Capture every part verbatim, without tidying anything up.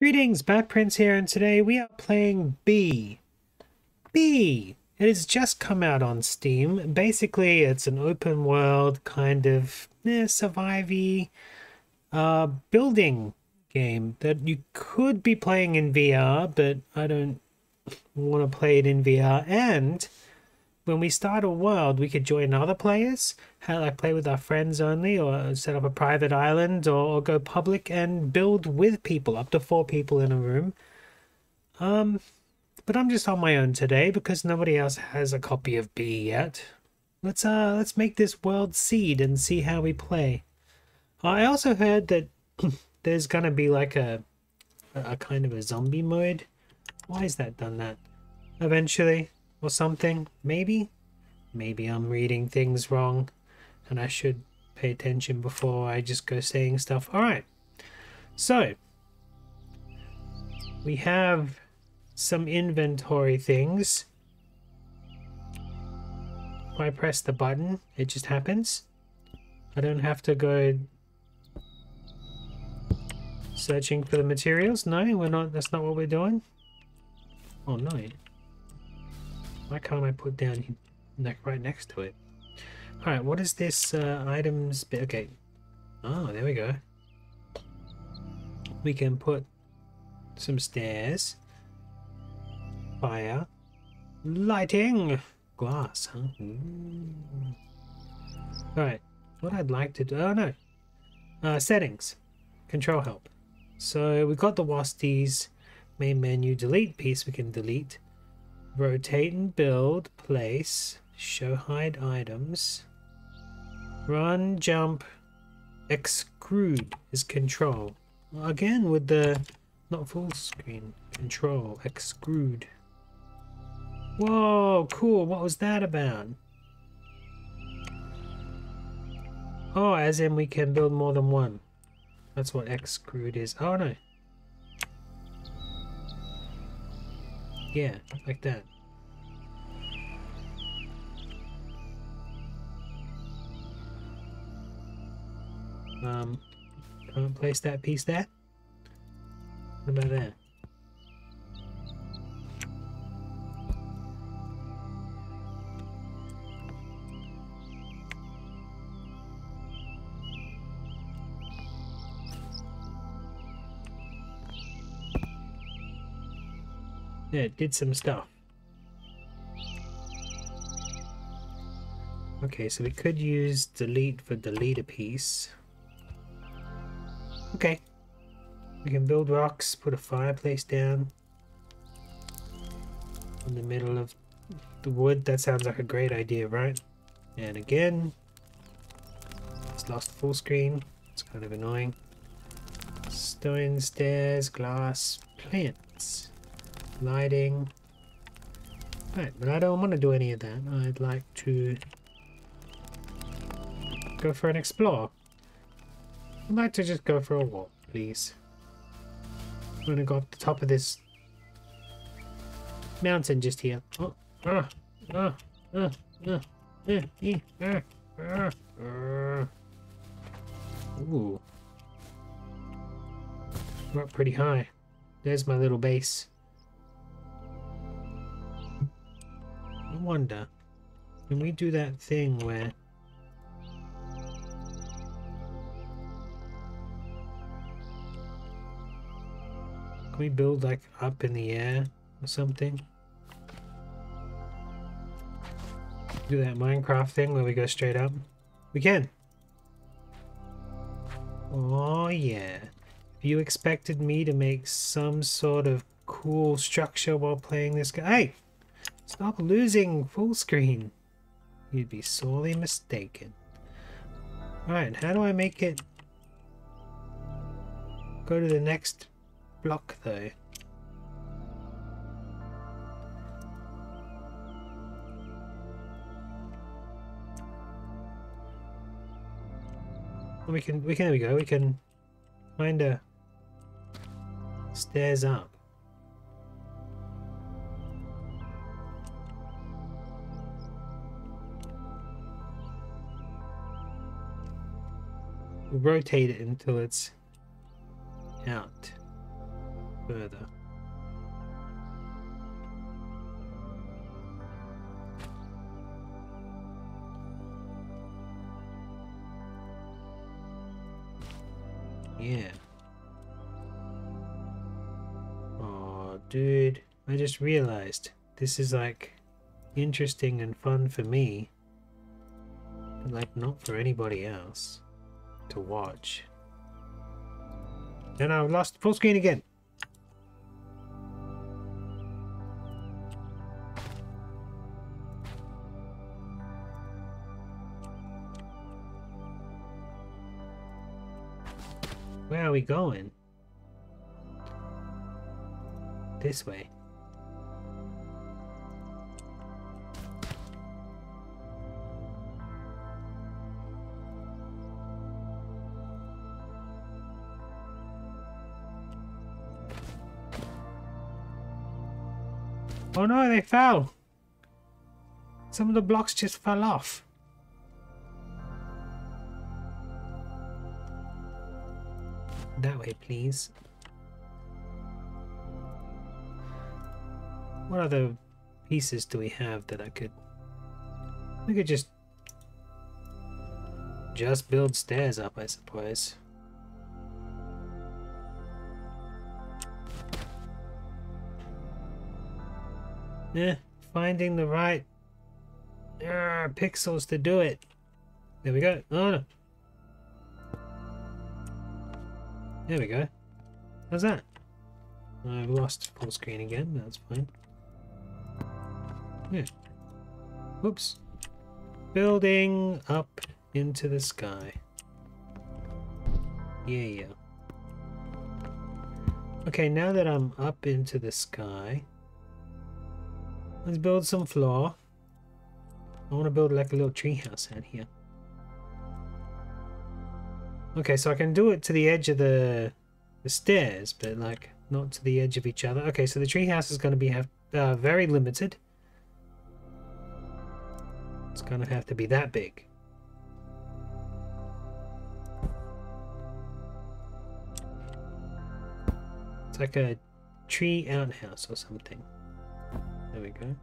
Greetings, Batprince here, and today we are playing B. B! It has just come out on Steam. Basically, it's an open world, kind of eh, survive-y uh, building game that you could be playing in V R, but I don't want to play it in V R. And when we start a world, we could join other players, like play with our friends only, or set up a private island, or, or go public and build with people, up to four people in a room. Um, but I'm just on my own today because nobody else has a copy of B yet. Let's uh, let's make this world seed and see how we play. I also heard that there's gonna be like a, a kind of a zombie mode. Why is that done that? Eventually. Or something, maybe? Maybe I'm reading things wrong and I should pay attention before I just go saying stuff. Alright, so we have some inventory things. If I press the button, it just happens. I don't have to go searching for the materials. No, we're not, that's not what we're doing. Oh no. Why can't I put down right next to it? Alright, what is this uh, items bit? Okay. Oh, there we go. We can put some stairs. Fire. Lighting! Glass, huh? Mm. Alright, what I'd like to do... Oh, no. Uh, settings. Control help. So, we've got the WASDs. Main menu. Delete piece we can delete. Rotate and build, place, show hide items, run, jump, exclude is control. Again with the, not full screen, control, exclude. Whoa, cool, what was that about? Oh, as in we can build more than one. That's what exclude is. Oh no. Yeah, like that. Um, can't place that piece there? What about that? Yeah, it did some stuff. Okay, so we could use delete for delete a piece. Okay. We can build rocks, put a fireplace down in the middle of the wood. That sounds like a great idea, right? And again, it's lost full screen. It's kind of annoying. Stone stairs, glass, plants. Lighting. Right, but I don't want to do any of that. I'd like to go for an explore. I'd like to just go for a walk, please. I'm going to go up the top of this mountain just here. Oh, ah, ah, ah, ah, ah, ah, ah, ah. Ooh. We're up pretty high. There's my little base. Wonder, can we do that thing where can we build like up in the air or something? Do that Minecraft thing where we go straight up? We can. Oh yeah. If you expected me to make some sort of cool structure while playing this game, hey! Stop losing full screen. You'd be sorely mistaken. Alright, how do I make it go to the next block though? We can, we can, there we go, we can find a stairs up. Rotate it until it's out. further. Yeah. Oh, dude. I just realized this is like interesting and fun for me, but like not for anybody else to watch. And I've lost full screen again. Where are we going? This way. Oh no, they fell! Some of the blocks just fell off. That way, please. What other pieces do we have that I could... We could just... Just build stairs up, I suppose. Yeah, finding the right uh, pixels to do it. There we go. Oh no. There we go. How's that? I've lost full screen again, that's fine. Yeah. Whoops. Building up into the sky. Yeah, yeah. Okay, now that I'm up into the sky, let's build some floor. I want to build like a little treehouse out here. Okay, so I can do it to the edge of the, the stairs, but like not to the edge of each other. Okay, so the treehouse is going to be have, uh, very limited. It's going to have to be that big. It's like a tree outhouse or something. There we go.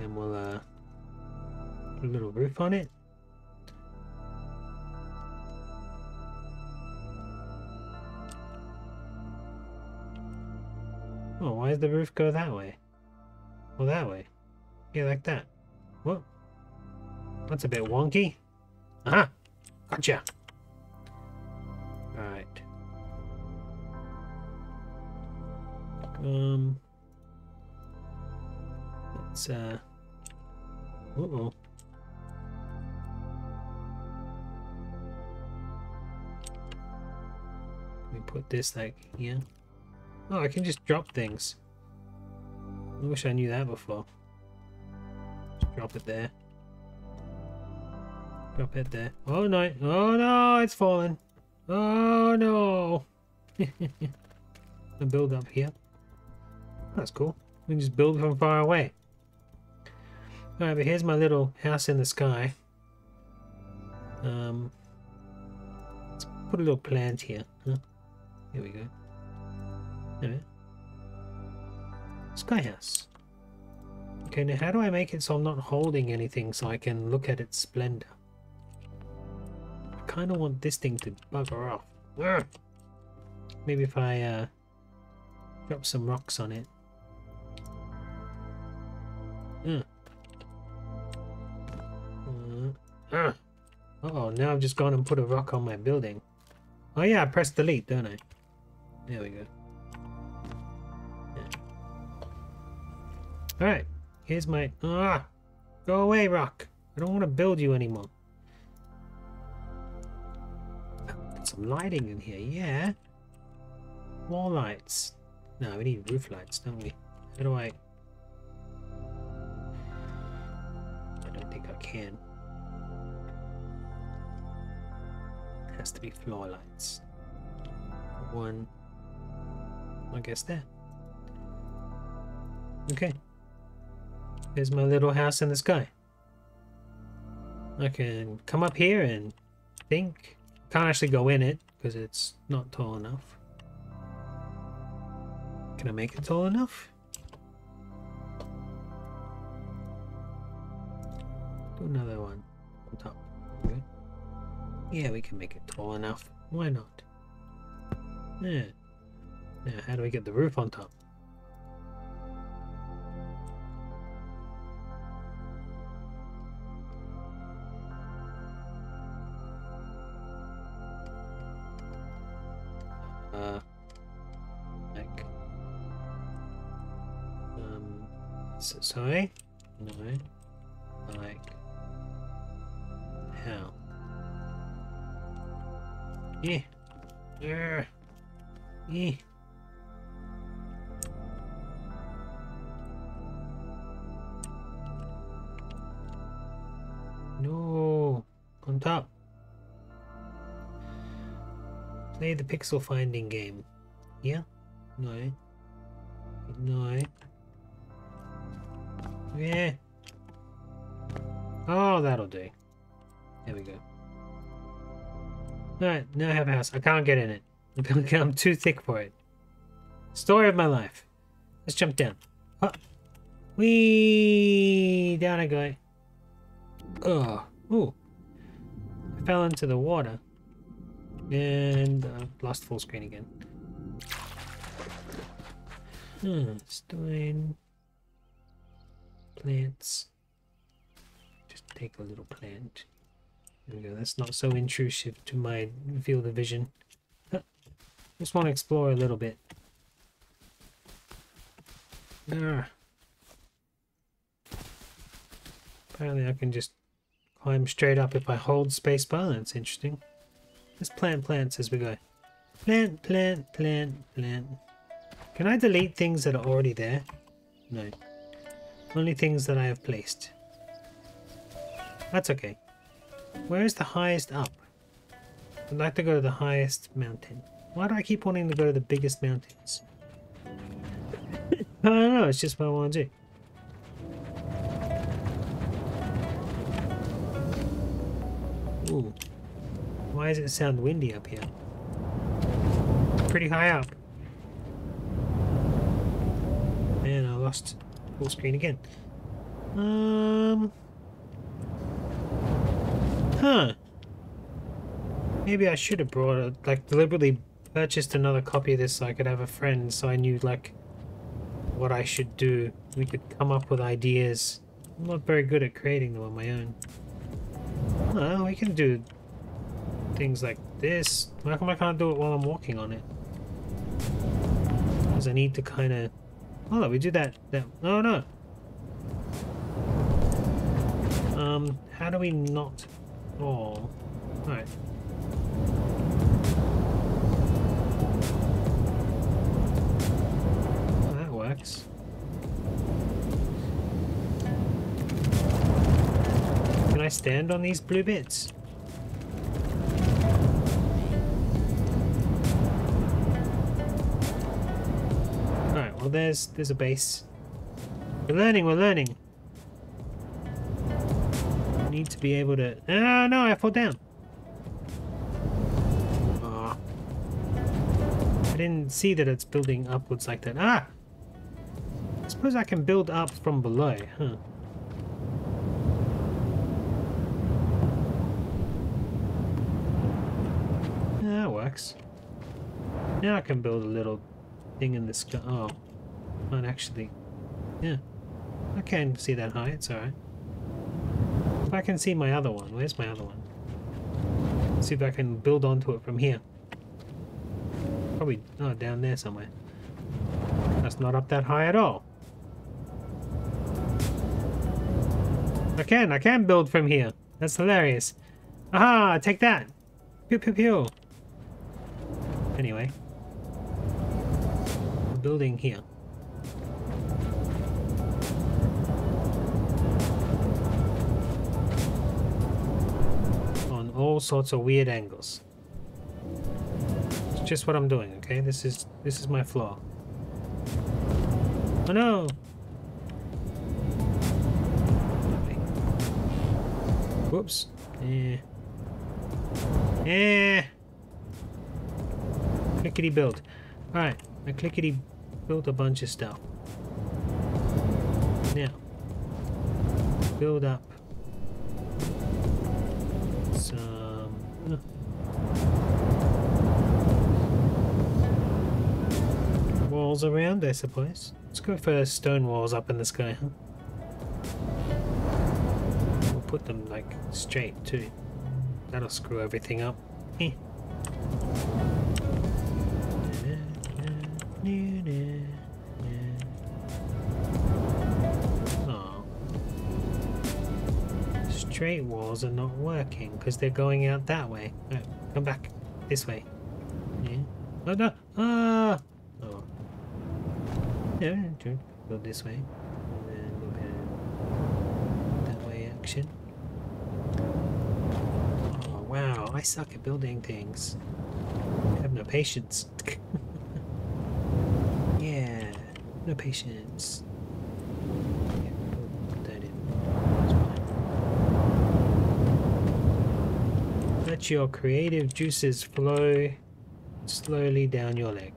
Then we'll uh, put a little roof on it. Oh, why does the roof go that way? Well, that way. Yeah, like that. Whoa. That's a bit wonky. Aha! Gotcha! Alright. Um, let's, uh, uh-oh. We put this, like, here. Oh, I can just drop things. I wish I knew that before. Just drop it there. Drop it there. Oh, no. Oh, no, it's fallen. Oh, no. I build up here. That's cool. We can just build from far away. Alright, but here's my little house in the sky. Um, let's put a little plant here. Huh? Here we go. Anyway. Sky house. Okay, now how do I make it so I'm not holding anything so I can look at its splendor? I kind of want this thing to bugger off. Ugh. Maybe if I uh, drop some rocks on it. Uh. Uh. Uh oh, now I've just gone and put a rock on my building. Oh yeah, I press delete, don't I? There we go. Yeah. Alright, here's my... Ah! Uh, go away, rock! I don't want to build you anymore. Put some lighting in here, yeah! Wall lights. No, we need roof lights, don't we? How do I... Can. It has to be floor lights. One, I guess there. Okay. Here's my little house in the sky. I can come up here and think. Can't actually go in it because it's not tall enough. Can I make it tall enough? Do another one on top. Good. Yeah, we can make it tall enough. Why not? Yeah. Now, how do we get the roof on top? Uh, like, um, so, sorry, no, like, how? Yeah, yeah, yeah. No, on top. Play the pixel finding game. Yeah? No. No. Yeah. Oh, that'll do. There we go. Alright, now I have a house. I can't get in it. I'm too thick for it. Story of my life. Let's jump down. Oh. Whee! Down I go. Oh. Ooh. I fell into the water. And uh, lost full screen again. Hmm, it's doing plants. Just take a little plant. There we go. That's not so intrusive to my field of vision. Huh. Just want to explore a little bit. Ah. Apparently, I can just climb straight up if I hold spacebar. That's interesting. Let's plant plants as we go. Plant, plant, plant, plant. Can I delete things that are already there? No. Only things that I have placed. That's okay. Where is the highest up? I'd like to go to the highest mountain. Why do I keep wanting to go to the biggest mountains? I don't know, it's just what I want to do. Ooh. Why does it sound windy up here? Pretty high up. Man, I lost full screen again. Um. Huh. Maybe I should have brought it, like, deliberately purchased another copy of this so I could have a friend, so I knew, like, what I should do. We could come up with ideas. I'm not very good at creating them on my own. Oh, we can do things like this. How come I can't do it while I'm walking on it? Because I need to kind of... Oh, we do that. that. Oh, no. Um, how do we not... Oh. Alright. Well, that works. Can I stand on these blue bits? Well, there's there's a base. We're learning, we're learning. I need to be able to... Ah, no, I fall down. Oh. I didn't see that it's building upwards like that. Ah! I suppose I can build up from below, huh? Yeah, that works. Now I can build a little thing in the sky. Oh. Not actually. Yeah. I can see that high, it's alright. If I can see my other one, where's my other one? Let's see if I can build onto it from here. Probably oh, down there somewhere. That's not up that high at all. I can, I can build from here. That's hilarious. Aha, take that! Pew pew pew! Anyway. Building here. On all sorts of weird angles. It's just what I'm doing, okay? This is this is my flaw. Oh no! Whoops. Eh. Eh. Clickety build. Alright, I clickety build a bunch of stuff. Now, build up some... Uh, walls around, I suppose. Let's go for stone walls up in the sky, huh? We'll put them, like, straight, too. That'll screw everything up. Eh. Oh. Straight walls are not working because they're going out that way. No, come back this way. Yeah. Oh no! Ah! Oh. Yeah, go this way. And then we'll go that way action. Oh wow! I suck at building things. I have no patience. Yeah, no patience. Yeah, put that in. That's fine. Let your creative juices flow slowly down your leg.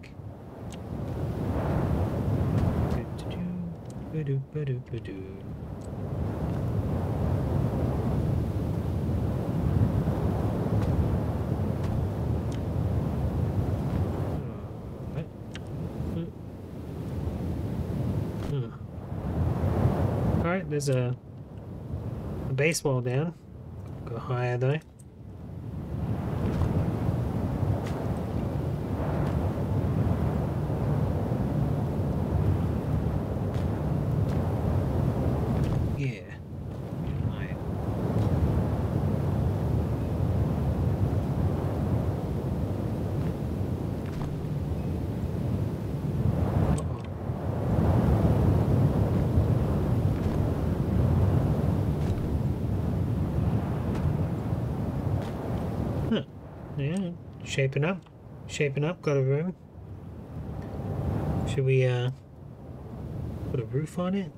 Good to do. Ba-do, ba-do, ba-do. There's a, a base wall down. Go higher though. Yeah. Right. Yeah, shaping up, shaping up, got a room. Should we, uh, put a roof on it?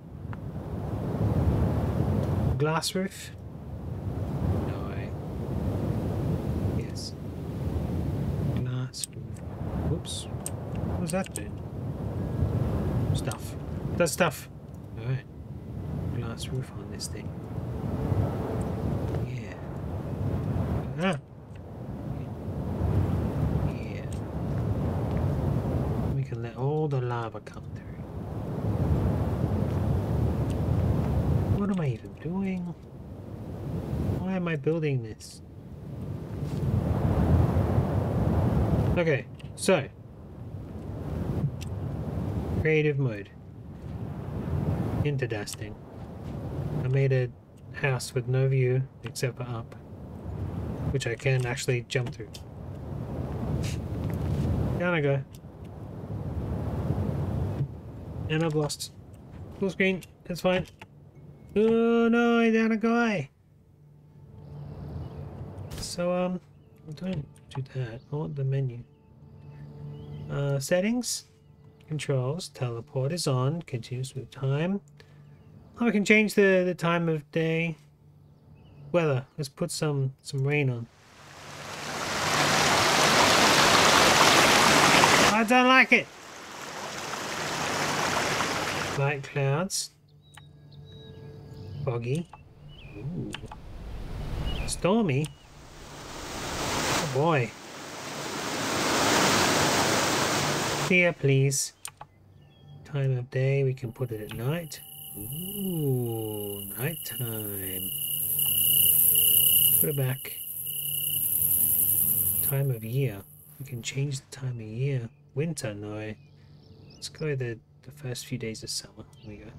Glass roof? No, I... Yes. Glass roof. Whoops. What does that do? Stuff. That's stuff. Alright. Glass roof on this thing. Yeah. Ah! Let all the lava come through. What am I even doing? Why am I building this? Okay, so creative mode. Interdusting. I made a house with no view except for up, which I can actually jump through. Down I go. And I've lost. Full screen. That's fine. Oh no, I down a guy. So um, don't do that. I want the menu. Uh, settings, controls, teleport is on. Continues with time. Oh, I can change the the time of day. Weather. Let's put some some rain on. I don't like it. Light clouds, foggy, ooh, stormy, oh boy, clear please, time of day, we can put it at night, ooh, night time, put it back, time of year, we can change the time of year, winter, no, let's go the The first few days of summer. There we go.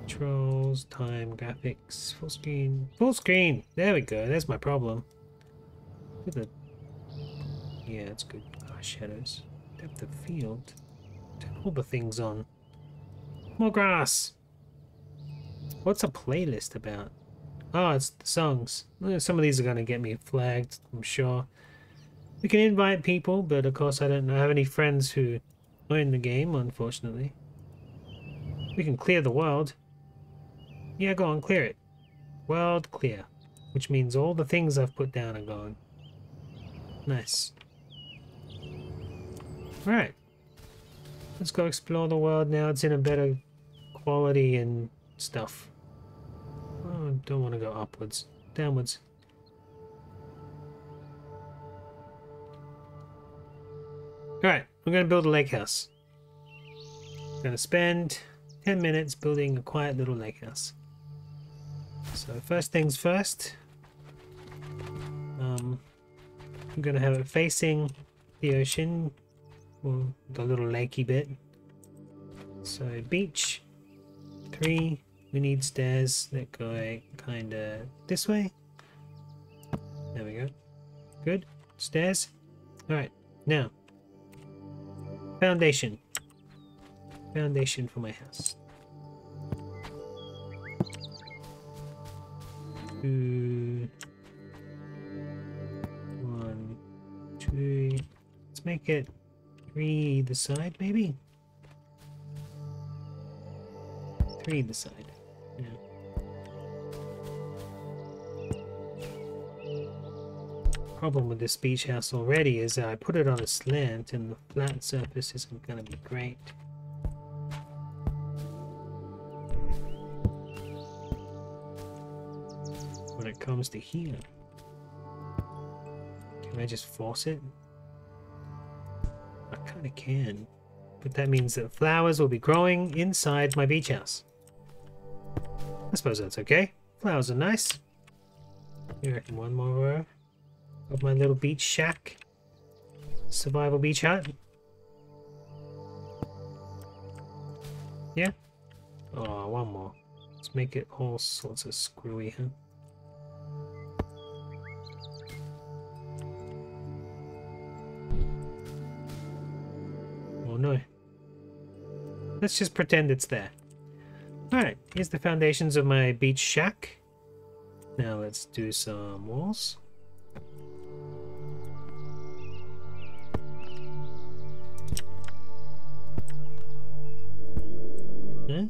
Controls, time, graphics, full screen. Full screen! There we go, there's my problem. Look at the... Yeah, it's good. Ah, oh, shadows. Depth of field. Turn all the things on. More grass! What's a playlist about? Ah, oh, it's the songs. Some of these are going to get me flagged, I'm sure. We can invite people, but of course I don't have any friends who... in the game, unfortunately. We can clear the world. Yeah, go on, clear it. World clear. Which means all the things I've put down are gone. Nice. Right. Let's go explore the world now. It's in a better quality and stuff. Oh, I don't want to go upwards. Downwards. Alright, we're going to build a lake house. I'm going to spend ten minutes building a quiet little lake house. So first things first. Um, I'm going to have it facing the ocean. Well, the little lakey bit. So beach three, we need stairs that go kind of this way. There we go. Good stairs. All right, now foundation foundation for my house. Two, one, two, let's make it Three either side, maybe? Three either side. Yeah. Problem with this beach house already is that I put it on a slant and the flat surface isn't going to be great. When it comes to here, can I just force it? I kind of can, but that means that flowers will be growing inside my beach house. I suppose that's okay. Flowers are nice. I reckon one more row of my little beach shack, survival beach hut. Yeah. Oh, one more. Let's make it all sorts of screwy, huh? No, let's just pretend it's there. All right, here's the foundations of my beach shack. Now let's do some walls. Okay.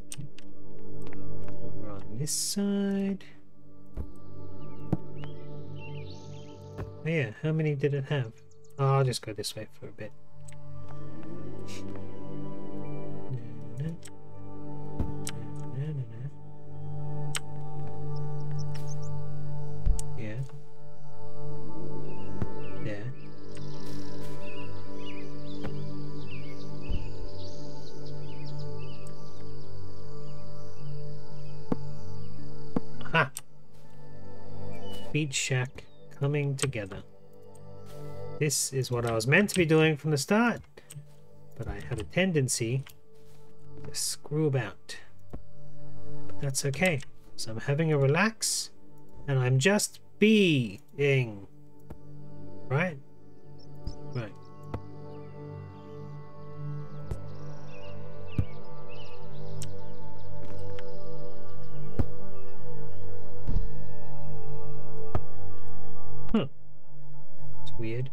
We're on this side. Oh yeah, how many did it have? Oh, I'll just go this way for a bit. Yeah. Yeah. Aha! Beach shack coming together. This is what I was meant to be doing from the start, but I had a tendency to screw about. But that's okay. So I'm having a relax and I'm just being. Right? Right. Huh. It's weird.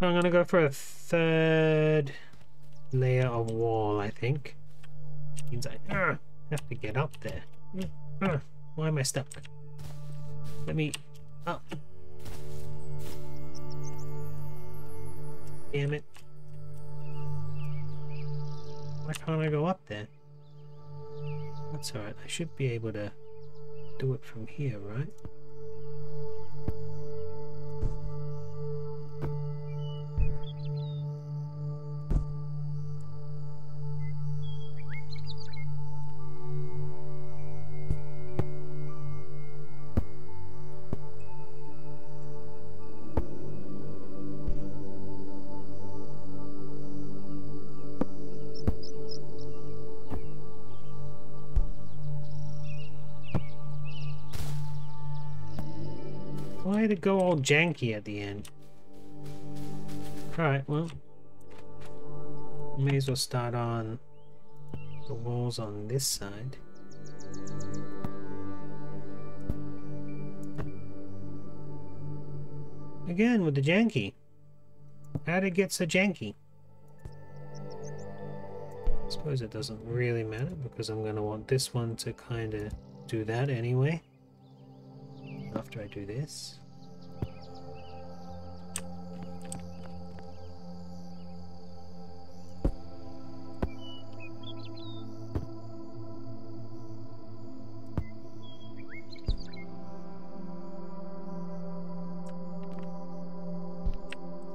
I'm gonna go for a third layer of wall, I think. Which means I uh, have to get up there. Uh, why am I stuck? Let me up. Damn it. Why can't I go up there? That's alright. I should be able to do it from here, right? To go all janky at the end. Alright, well, may as well start on the walls on this side. Again with the janky. How'd it get so janky? I suppose it doesn't really matter because I'm going to want this one to kind of do that anyway. After I do this.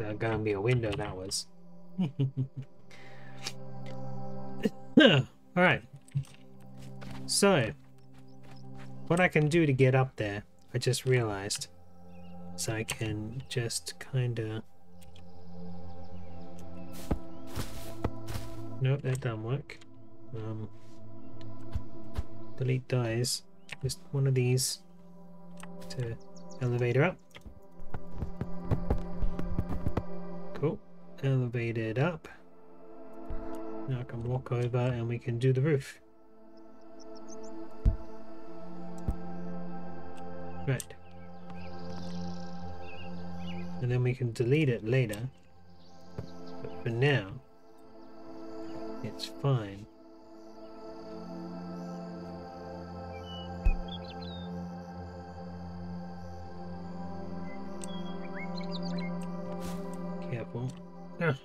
There's gonna be a window, that was. Alright. So, what I can do to get up there, I just realized. So I can just kinda... Nope, that doesn't work. Um, delete dies. Just one of these to elevator up. Cool. Elevated up. Now I can walk over and we can do the roof. Right. And then we can delete it later. But for now, it's fine. Careful. Ah.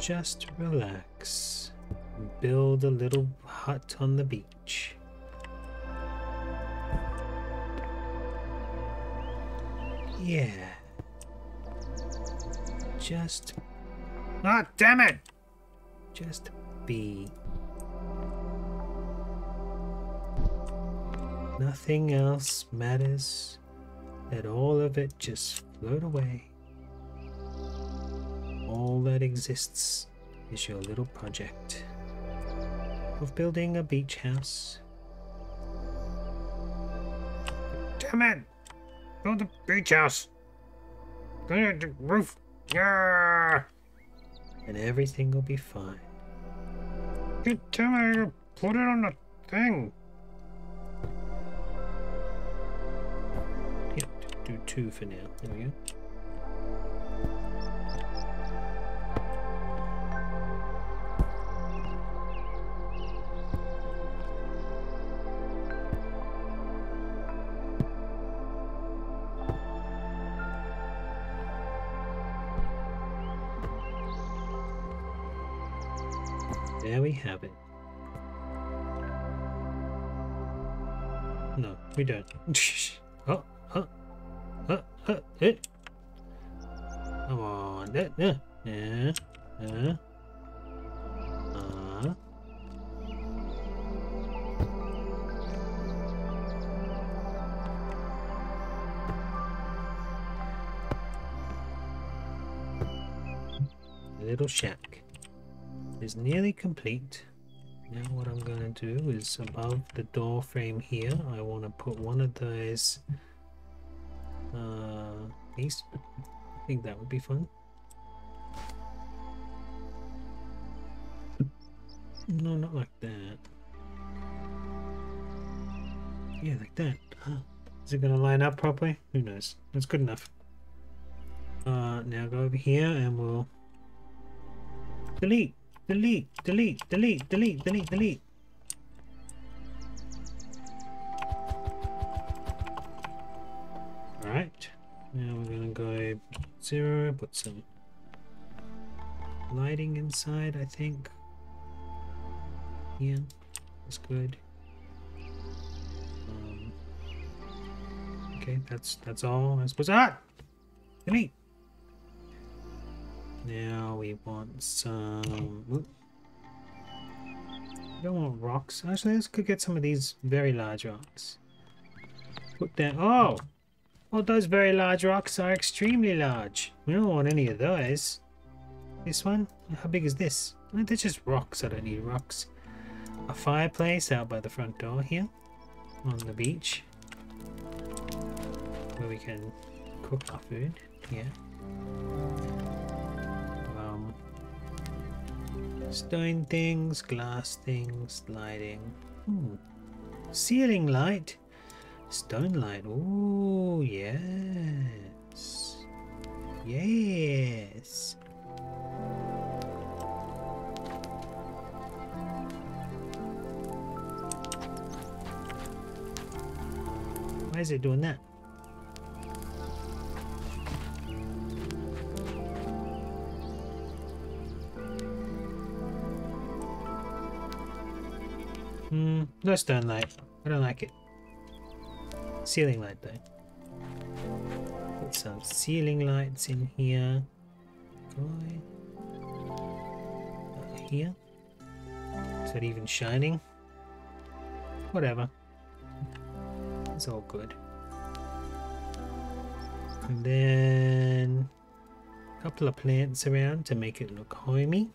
Just relax and build a little hut on the beach. Yeah. Just... Ah, damn it! Just be. Nothing else matters. Let all of it just float away. All that exists is your little project of building a beach house. Damn it! Build a beach house! Build the roof! Yeah! And everything will be fine. You tell me you put it on the thing! Yep, do two for now. There we go. There we have it. No, we don't. Oh, oh, oh, oh, eh. Come on, that, yeah, yeah, yeah. Uh. Little shack is nearly complete. Now what I'm going to do is above the door frame here, I want to put one of those uh, these. I think that would be fun. No, not like that. Yeah, like that. Huh. Is it going to line up properly? Who knows? That's good enough. Uh, now go over here and we'll delete. Delete, delete, delete, delete, delete, delete. Alright, now we're gonna go zero, put some lighting inside, I think. Yeah, that's good. Um, okay, that's that's all I suppose. Ah! Delete! Now we want some... Oops. We don't want rocks. Actually, let's go get some of these very large rocks. Put that... Oh! Well, those very large rocks are extremely large. We don't want any of those. This one? How big is this? Oh, they're just rocks. I don't need rocks. A fireplace out by the front door here. On the beach. Where we can cook our food. Yeah. Stone things, glass things, lighting. Ooh. Ceiling light. Stone light. Ooh, yes. Yes. Why is it doing that? Hmm, no stone light. I don't like it. Ceiling light though. Put some ceiling lights in here. Right here. Is that even shining? Whatever. It's all good. And then a couple of plants around to make it look homey.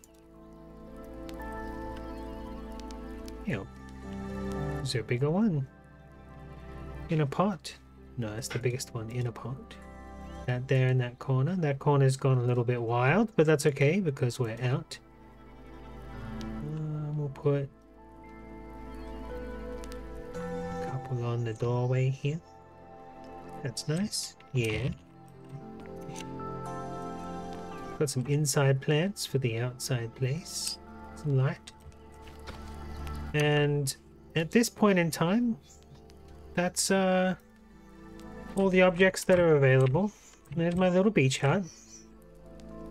Ew. Is there a bigger one? In a pot? No, that's the biggest one in a pot. That there in that corner. That corner's gone a little bit wild, but that's okay because we're out. Um, we'll put a couple on the doorway here. That's nice. Yeah. Got some inside plants for the outside place. Some light. And at this point in time, that's uh, all the objects that are available. There's my little beach hut. It's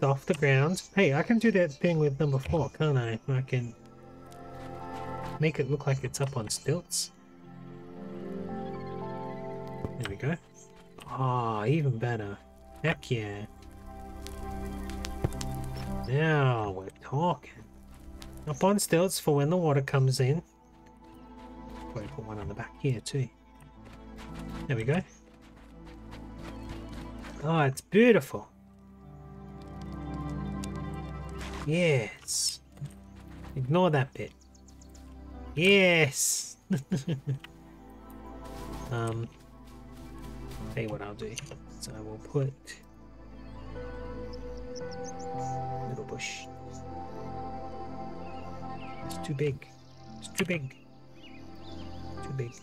off the ground. Hey, I can do that thing with number four, can't I? I can make it look like it's up on stilts. There we go. Ah, oh, even better. Heck yeah. Now we're talking. Up on stilts for when the water comes in. Probably put one on the back here too. There we go. Oh, it's beautiful. Yes. Ignore that bit. Yes. um. Tell you what I'll do. So I will put a little bush. It's too big. It's too big. Too big.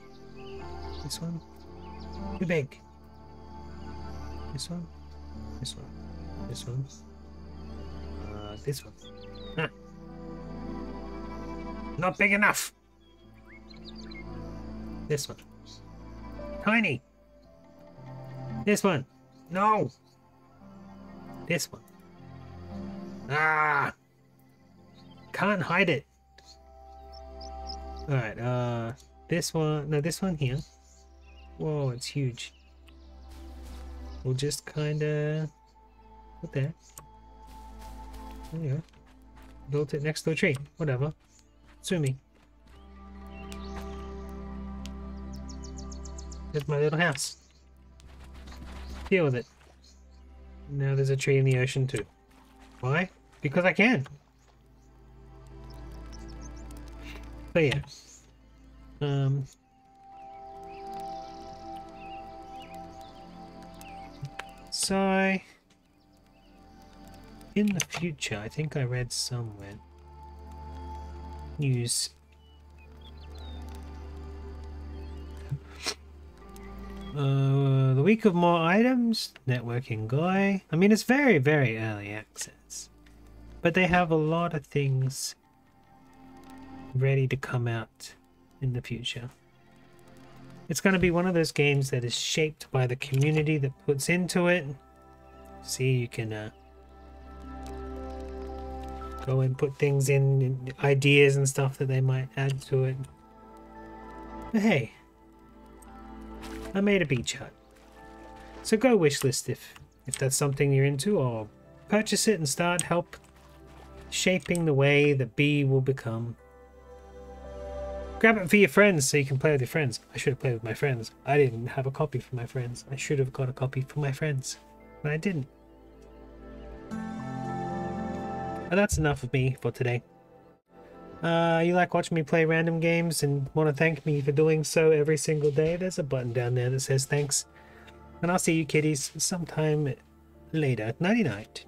This one. Too big. This one. This one. This one. Uh, this one. Huh. Not big enough. This one. Tiny. This one. No. This one. Ah. Can't hide it. Alright, uh, this one, no, this one here. Whoa, it's huge. We'll just kinda put that. There you go. Built it next to a tree. Whatever. Sue me. There's my little house. Deal with it. Now there's a tree in the ocean too. Why? Because I can. So yeah, um, so in the future, I think I read somewhere, news, uh, the week of more items, networking guy, I mean it's very, very early access, but they have a lot of things ready to come out in the future. It's going to be one of those games that is shaped by the community that puts into it. See, you can uh, go and put things in, in ideas and stuff that they might add to it. But hey, I made a beach hut, so go wishlist if if that's something you're into, or purchase it and start help shaping the way that B will become. Grab it for your friends so you can play with your friends. I should have played with my friends. I didn't have a copy for my friends. I should have got a copy for my friends, but I didn't. But that's enough of me for today. Uh, you like watching me play random games and want to thank me for doing so every single day? There's a button down there that says thanks. And I'll see you kitties sometime later. Nighty night.